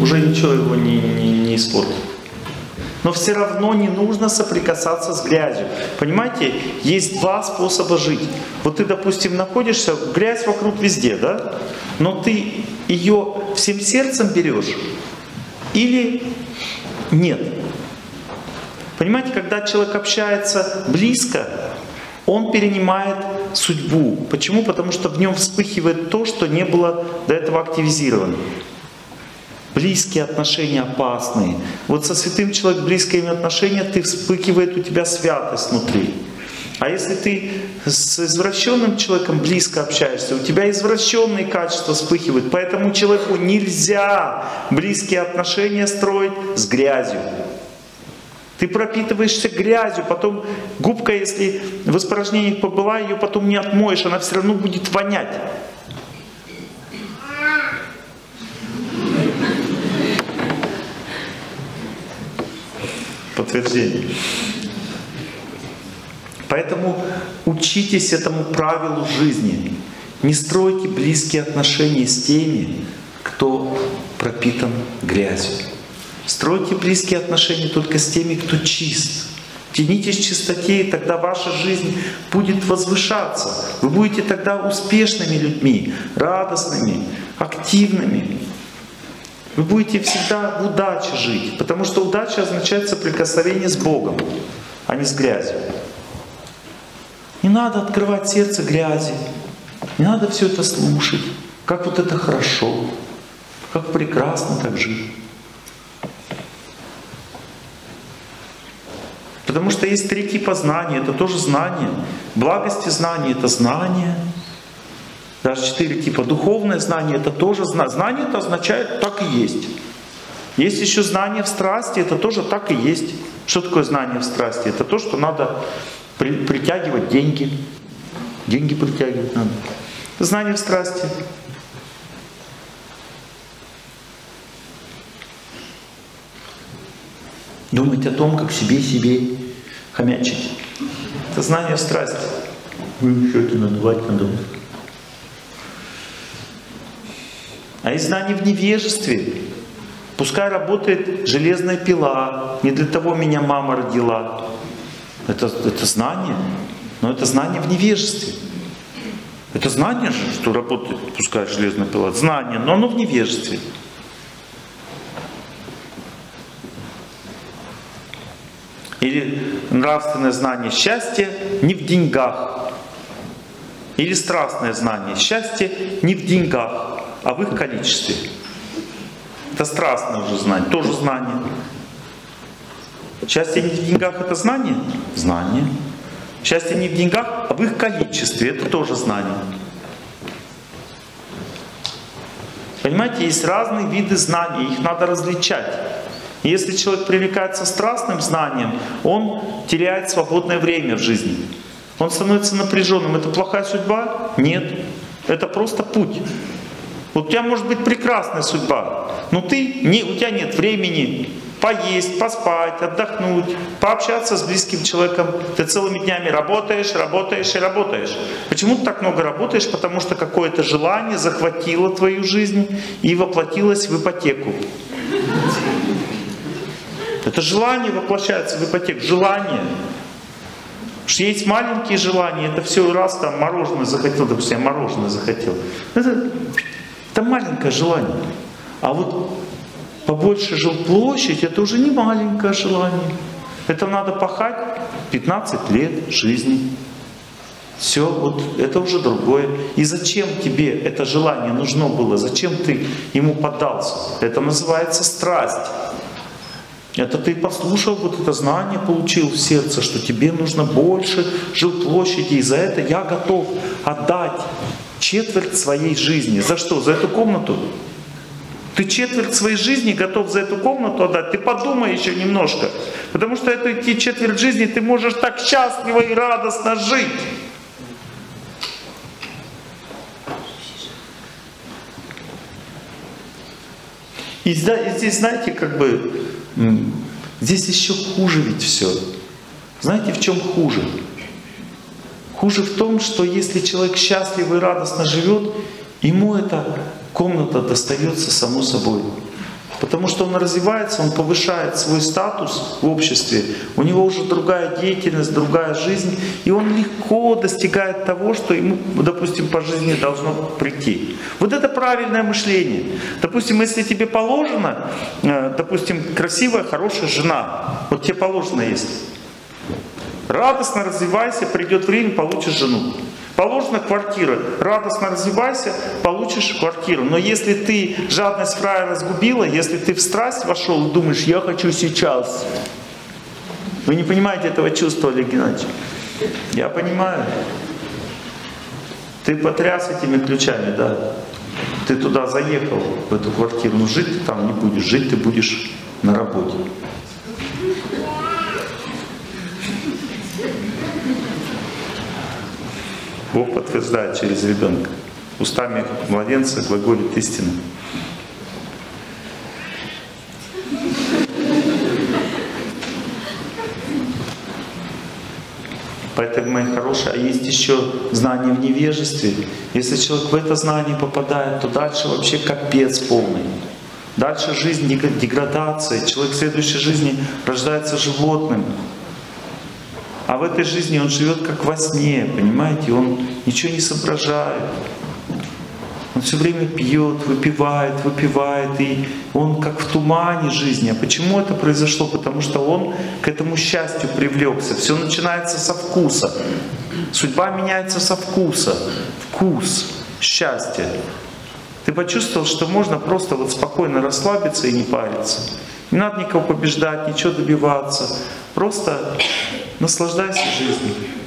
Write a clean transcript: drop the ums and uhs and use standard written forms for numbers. уже ничего его не испортит. Но все равно не нужно соприкасаться с грязью. Понимаете, есть два способа жить. Вот ты, допустим, находишься, грязь вокруг везде, да? Но ты ее всем сердцем берешь или нет. Понимаете, когда человек общается близко, он перенимает судьбу. Почему? Потому что в нем вспыхивает то, что не было до этого активизировано. Близкие отношения опасные. Вот со святым человеком близкие отношения, ты вспыхивает у тебя святость внутри. А если ты с извращенным человеком близко общаешься, у тебя извращенные качества вспыхивают. Поэтому человеку нельзя близкие отношения строить с грязью. Ты пропитываешься грязью, потом губка, если в испражнениях побыла, ее потом не отмоешь, она все равно будет вонять. Подтверждение. Поэтому учитесь этому правилу жизни. Не стройте близкие отношения с теми, кто пропитан грязью. Стройте близкие отношения только с теми, кто чист. Тянитесь к чистоте, и тогда ваша жизнь будет возвышаться. Вы будете тогда успешными людьми, радостными, активными. Вы будете всегда в удаче жить, потому что удача означает соприкосновение с Богом, а не с грязью. Не надо открывать сердце грязи, не надо все это слушать, как вот это хорошо, как прекрасно так жить. Потому что есть три типа знания, это тоже знание. Благости знания — это знание. Даже четыре типа. Духовное знание — это тоже знание. Знание — это означает «так и есть». Есть еще знание в страсти, это тоже «так и есть». Что такое знание в страсти? Это то, что надо притягивать деньги. Деньги притягивать надо. Знание в страсти. Думать о том, как себе хомячить. Это знание в страсти. Вы еще это надувать надумать. А есть знание в невежестве. Пускай работает железная пила. Не для того меня мама родила. Это знание. Но это знание в невежестве. Это знание же, что работает, пускай железная пила. Знание, но оно в невежестве. Или нравственное знание счастья не в деньгах. Или страстное знание счастья не в деньгах, а в их количестве. Это страстное уже знание, тоже знание. Счастье не в деньгах — это знание? Знание. Счастье не в деньгах, а в их количестве — это тоже знание. Понимаете, есть разные виды знаний, их надо различать. И если человек привлекается страстным знанием, он теряет свободное время в жизни. Он становится напряженным. Это плохая судьба? Нет. Это просто путь. У тебя может быть прекрасная судьба, но у тебя нет времени поесть, поспать, отдохнуть, пообщаться с близким человеком. Ты целыми днями работаешь, работаешь и работаешь. Почему ты так много работаешь? Потому что какое-то желание захватило твою жизнь и воплотилось в ипотеку. Это желание воплощается в ипотеку. Желание. Что есть маленькие желания, это все раз там мороженое захотел, допустим, я мороженое захотел. Это маленькое желание. А вот побольше жилплощадь — это уже не маленькое желание. Это надо пахать 15 лет жизни. Все, вот это уже другое. И зачем тебе это желание нужно было? Зачем ты ему поддался? Это называется страсть. Это ты послушал, вот это знание получил в сердце, что тебе нужно больше жилплощади, и за это я готов отдать четверть своей жизни. За что? За эту комнату. Ты четверть своей жизни готов за эту комнату отдать. Ты подумай еще немножко. Потому что эту четверть жизни ты можешь так счастливо и радостно жить. И здесь, знаете, как бы... Здесь еще хуже ведь все. Знаете, в чем хуже? Хуже в том, что если человек счастливо и радостно живет, ему эта комната достается само собой. Потому что он развивается, он повышает свой статус в обществе, у него уже другая деятельность, другая жизнь, и он легко достигает того, что ему, допустим, по жизни должно прийти. Вот это правильное мышление. Допустим, если тебе положено, допустим, красивая, хорошая жена, вот тебе положено есть. Радостно развивайся, придет время, получишь жену. Положена квартира, радостно развивайся, получишь квартиру. Но если ты жадность края разгубила, если ты в страсть вошел и думаешь, я хочу сейчас. Вы не понимаете этого чувства, Олег Геннадьевич? Я понимаю. Ты потряс этими ключами, да. Ты туда заехал, в эту квартиру. Но жить ты там не будешь, жить ты будешь на работе. Бог подтверждает через ребенка. Устами младенца глаголит истина. Поэтому, мои хорошие, а есть еще знание в невежестве. Если человек в это знание попадает, то дальше вообще капец полный. Дальше жизнь деградация. Человек в следующей жизни рождается животным. А в этой жизни он живет как во сне, понимаете? Он ничего не соображает. Он все время пьет, выпивает, и он как в тумане жизни. А почему это произошло? Потому что он к этому счастью привлекся. Все начинается со вкуса. Судьба меняется со вкуса. Вкус, счастье. Ты почувствовал, что можно просто вот спокойно расслабиться и не париться. Не надо никого побеждать, ничего добиваться. Просто наслаждайся жизнью.